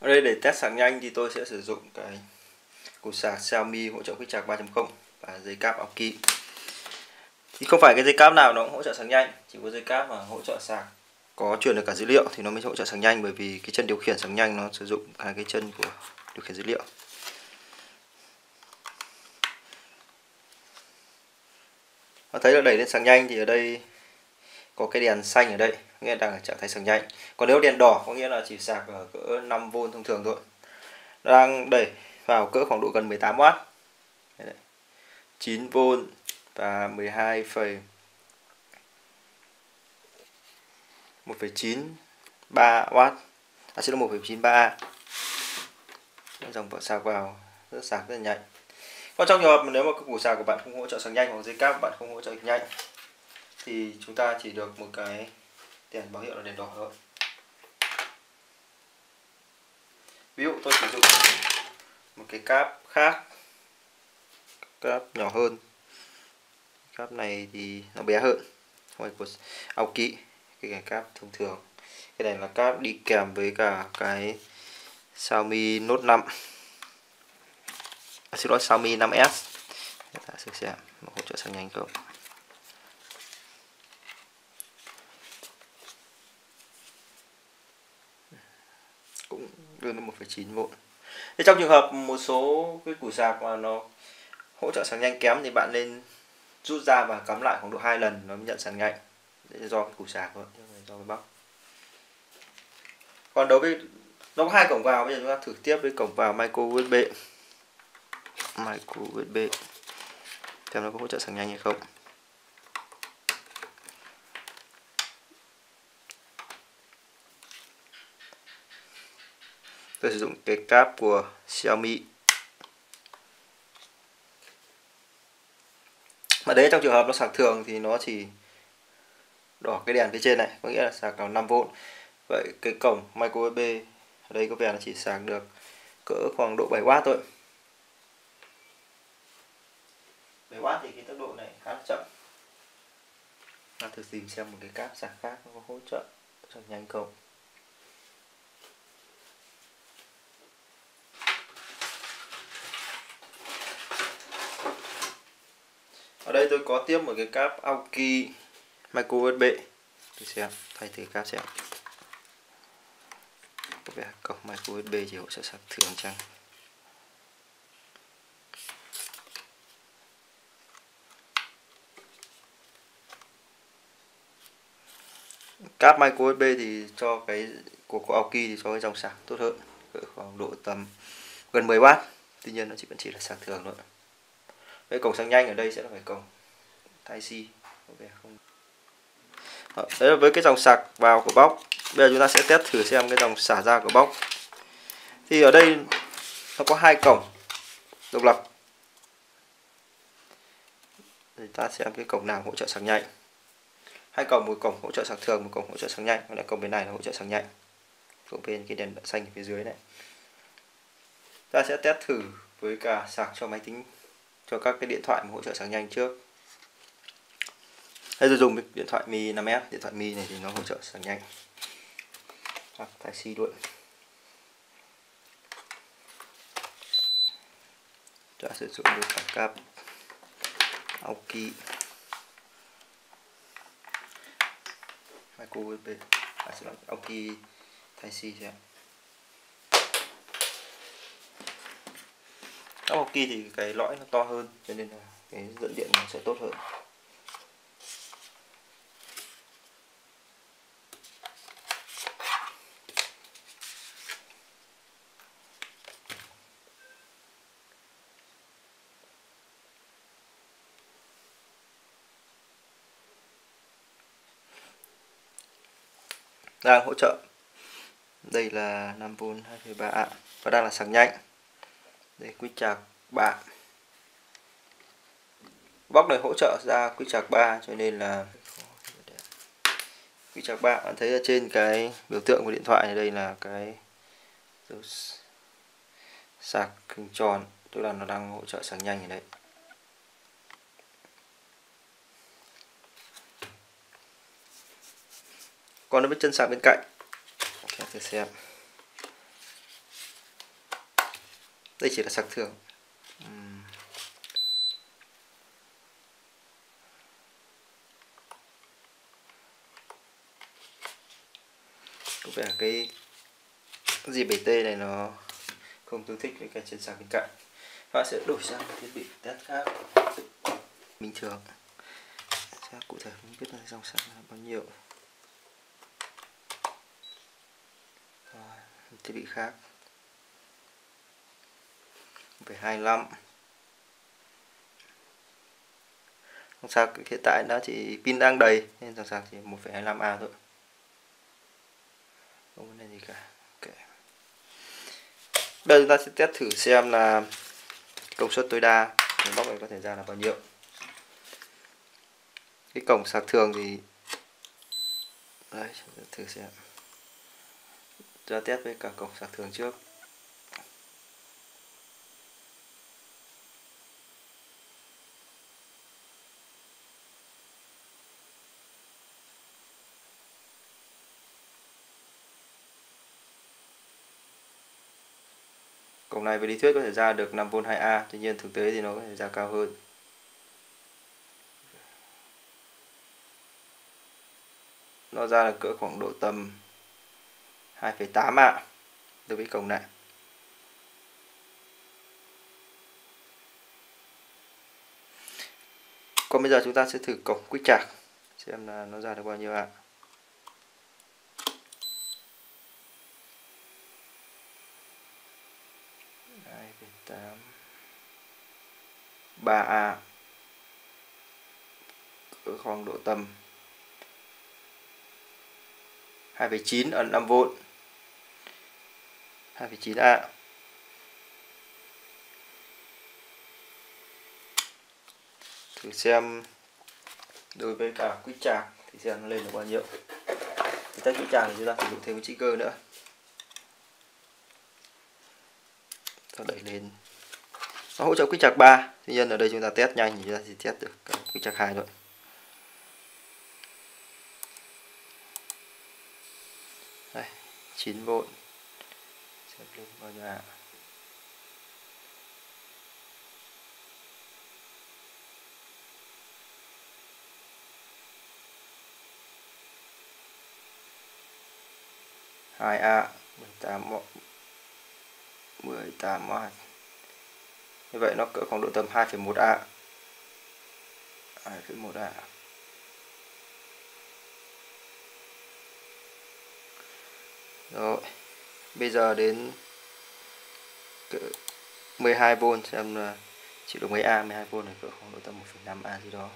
Ở đây để test sạc nhanh thì tôi sẽ sử dụng cái cục sạc Xiaomi hỗ trợ Quick Charge 3.0 và dây cáp Aukey. Thì không phải cái dây cáp nào nó cũng hỗ trợ sạc nhanh, chỉ có dây cáp mà hỗ trợ sạc có truyền được cả dữ liệu thì nó mới hỗ trợ sạc nhanh, bởi vì cái chân điều khiển sạc nhanh nó sử dụng hai cái chân của điều khiển dữ liệu. Nó thấy là đẩy lên sạc nhanh thì ở đây có cái đèn xanh ở đây, nghĩa là đang ở trạng thái sạc nhanh. Còn nếu đèn đỏ có nghĩa là chỉ sạc ở cỡ 5V thông thường thôi. Nó đang đẩy vào cỡ khoảng độ gần 18W. 9V và 1,93W. À, xin lỗi, 1,93A. Dòng vỏ sạc vào rất sạc rất là nhanh. Còn trong trường hợp nếu mà củ sạc của bạn không hỗ trợ sạc nhanh hoặc dây cáp bạn không hỗ trợ nhanh thì chúng ta chỉ được một cái đèn báo hiệu là đèn đỏ thôi. Ví dụ tôi sử dụng một cái cáp khác, cáp nhỏ hơn, cáp này thì nó bé hơn, ngoài của Aukey, cái cáp thông thường. Cái này là cáp đi kèm với cả cái Xiaomi Note 5. Xin lỗi, Xiaomi 5S. Chúng ta sẽ xem nó hỗ trợ sạc nhanh không. Cũng đưa nó 1,9V. Thế trong trường hợp một số cái củ sạc mà nó hỗ trợ sạc nhanh kém thì bạn nên rút ra và cắm lại khoảng độ 2 lần nó mới nhận sạc nhanh. Đấy là do cái củ sạc thôi, do cái bóc. Còn đối với nó có hai cổng vào, bây giờ chúng ta thử tiếp với cổng vào micro USB. Xem nó có hỗ trợ sạc nhanh hay không. Tôi sử dụng cái cáp của Xiaomi. Mà đấy, trong trường hợp nó sạc thường thì nó chỉ đỏ cái đèn phía trên này, có nghĩa là sạc vào 5V. Vậy cái cổng micro USB ở đây có vẻ là chỉ sạc được cỡ khoảng độ 7W thôi. 7W thì cái tốc độ này khá là chậm. Ta thử tìm xem một cái cáp sạc khác nó có hỗ trợ sạc nhanh không. Ở đây tôi có tiếp một cái cáp Aukey micro USB. Tôi xem, thay thế cáp xem. Có vẻ cổng micro USB chỉ hỗ trợ sạc thường chăng? Cáp micro USB thì cho cái của Aukey thì cho cái dòng sạc tốt hơn, khoảng độ tầm gần 10W. Tuy nhiên nó chỉ vẫn chỉ là sạc thường thôi. Với cổng sạc nhanh ở đây sẽ là phải cổng Type-C. Đấy là với cái dòng sạc vào của box. Bây giờ chúng ta sẽ test thử xem cái dòng xả ra của box. Thì ở đây nó có hai cổng độc lập. Thì ta xem cái cổng nào hỗ trợ sạc nhanh. Hai cổng, một cổng hỗ trợ sạc thường, một cổng hỗ trợ sạc nhanh. Còn lại cổng bên này là hỗ trợ sạc nhanh. Cổng bên cái đèn xanh ở phía dưới này. Ta sẽ test thử với cả sạc cho máy tính, cho các cái điện thoại mà hỗ trợ sạc nhanh trước. Đây, tôi dùng điện thoại Mi 5S, điện thoại Mi này thì nó hỗ trợ sạc nhanh. Sạc Type-C luôn. Đã sử dụng được cả cáp Aukey micro USB, Aukey Type-C xem. Cáp Aukey thì cái lõi nó to hơn cho nên là cái dẫn điện nó sẽ tốt hơn. Đang hỗ trợ đây là 5V 2,3A và đang là sạc nhanh. Đây Quick Charge 3. Box này hỗ trợ ra Quick Charge 3 cho nên là Quick Charge 3. Bạn thấy ở trên cái biểu tượng của điện thoại này, đây là cái sạc hình tròn, tức là nó đang hỗ trợ sạc nhanh ở đấy. Còn đối với chân sạc bên cạnh, thử xem Đây chỉ là sạc thường. Có vẻ cái G7T này nó không tương thích với cái chân sạc bên cạnh. Và sẽ đổi sang một thiết bị test khác bình thường. Cụ thể không biết là dòng sạc là bao nhiêu. Thiết bị khác 1,25. Dòng sạc hiện tại đã chỉ pin đang đầy nên dòng sạc chỉ 1,25A thôi, không vấn đề gì cả. Okay. Bây giờ chúng ta sẽ test thử xem là công suất tối đa của bóc này có thể ra là bao nhiêu. Cái cổng sạc thường thì đấy, chúng ta thử xem. Ra test với cả cổng sạc thường trước. Cổng này về lý thuyết có thể ra được 5V 2A, tuy nhiên thực tế thì nó có thể ra cao hơn. Nó ra là cỡ khoảng độ tầm 2,8A đối với cổng này. Còn bây giờ chúng ta sẽ thử cổng Quick Charge xem là nó ra được bao nhiêu ạ. A cỡ khoảng độ tầm 2,9 ấn 5V, 2,9A. Thử xem đối với cả Quick Charge thì xem nó lên được bao nhiêu. Thì test Quick Charge thì chúng ta sử dụng thêm cái trigger nữa. Ta đẩy lên. Nó hỗ trợ Quick Charge 3, tuy nhiên ở đây chúng ta test nhanh thì chúng ta chỉ test được cả Quick Charge 2 thôi. Đây, 9V. Xem lên bao nhiêu ạ. À. 2A 18W. Như vậy nó cỡ khoảng độ tầm 2,1A. 2,1A. Rồi. Bây giờ đến 12V xem là chịu được mấy A. 12V này cỡ khoảng độ tầm 1,5A gì đó.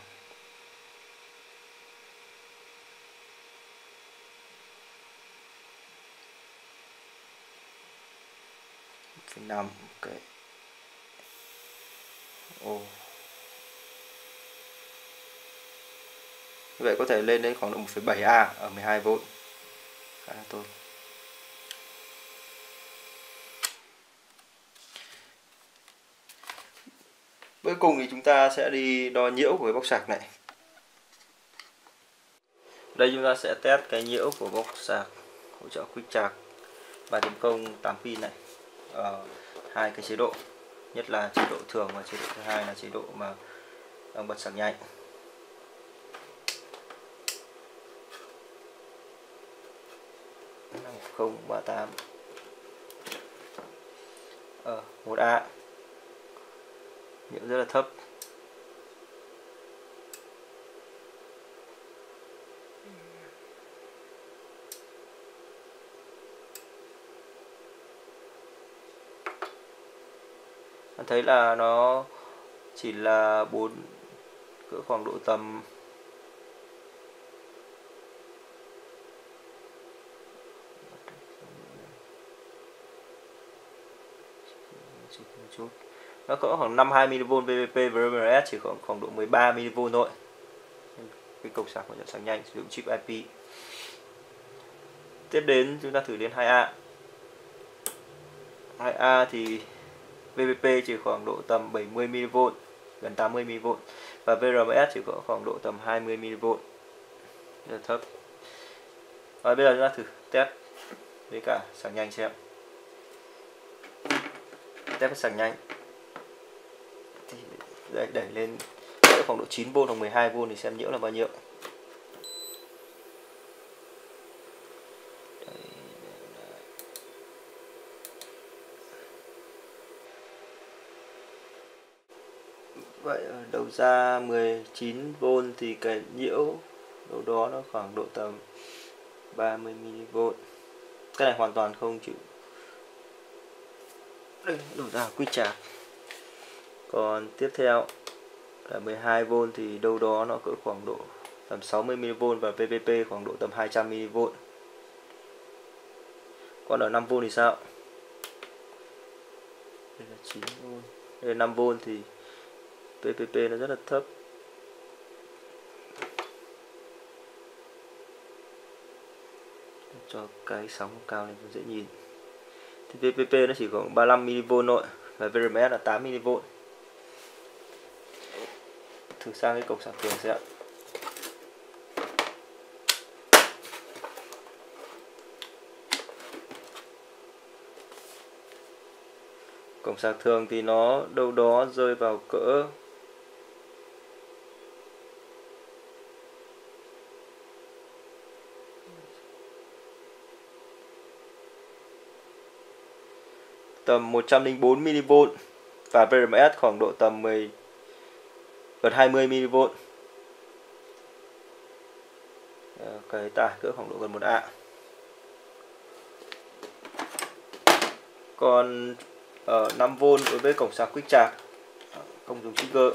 Okay. Như vậy có thể lên đến khoảng độ 1,7A ở 12V, khá là tốt. Cuối cùng thì chúng ta sẽ đi đo nhiễu của cái bóc sạc này. Đây chúng ta sẽ test cái nhiễu của bóc sạc hỗ trợ Quick Charge 3.0 8 pin này ở hai cái chế độ, nhất là chế độ thường và chế độ thứ hai là chế độ mà đang bật sạc nhanh. Không 38 1A, nhiễu rất là thấp. Anh thấy là nó chỉ là cỡ khoảng độ tầm 520mV PVP VMS, chỉ khoảng độ 13mV thôi. Cái cổng sạc của nhận sạc nhanh sử dụng chip IP. Tiếp đến chúng ta thử đến 2A. 2A thì VPP chỉ khoảng độ tầm 70mV, gần 80mV, và VRMS chỉ có khoảng độ tầm 20mV, rất thấp. Rồi bây giờ chúng ta thử test với cả sạc nhanh xem. test sạc nhanh thì đẩy lên khoảng độ 9V hoặc 12V thì xem nhiễu là bao nhiêu. Vậy đầu ra 19V thì cái nhiễu đâu đó nó khoảng độ tầm 30mV. Cái này hoàn toàn không chịu đầu ra Quick Charge. Còn tiếp theo là 12V thì đâu đó nó cỡ khoảng độ tầm 60mV và PPP khoảng độ tầm 200mV. Còn ở 5V thì sao? Đây là 9V. Đây là 5V thì PPP nó rất là thấp. Cho cái sóng cao này cũng dễ nhìn. Thì PPP nó chỉ khoảng 35mV nội và VRMS là 8mV. Thử sang cái cổng sạc thường xem. Cổng sạc thường thì nó đâu đó rơi vào cỡ 104mV và VRMS khoảng độ tầm gần 20mV. Cái tải cỡ khoảng độ gần 1A. Còn ở 5V đối với cổng sạc Quick Charge không dùng trigger.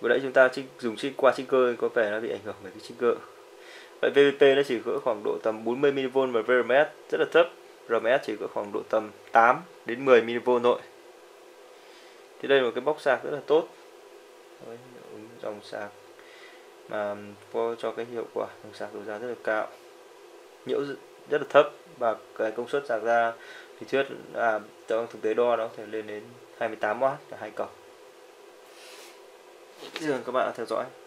Vừa nãy chúng ta dùng qua trigger có vẻ nó bị ảnh hưởng bởi cái trigger. Vậy VPP nó chỉ cỡ khoảng độ tầm 40mV và VRMS rất là thấp. RMS chỉ cỡ khoảng độ tầm 8 đến 10mV thôi. Thì đây là một cái bóc sạc rất là tốt. Dòng sạc mà cho cái hiệu quả dòng sạc đầu ra rất là cao, nhiễu rất là thấp và cái công suất sạc ra thì thuyết là trong thực tế đo nó có thể lên đến 28W cả hai cổng. Xin mời các bạn đã theo dõi.